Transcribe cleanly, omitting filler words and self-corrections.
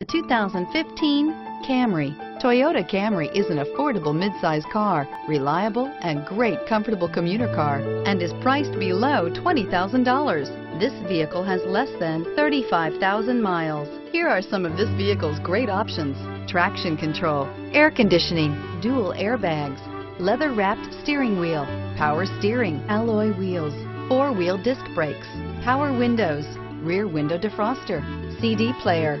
The 2015 Camry. Toyota Camry is an affordable midsize car, reliable and great comfortable commuter car, and is priced below $20,000. This vehicle has less than 35,000 miles. Here are some of this vehicle's great options: traction control, air conditioning, dual airbags, leather-wrapped steering wheel, power steering, alloy wheels, four-wheel disc brakes, power windows, rear window defroster, CD player.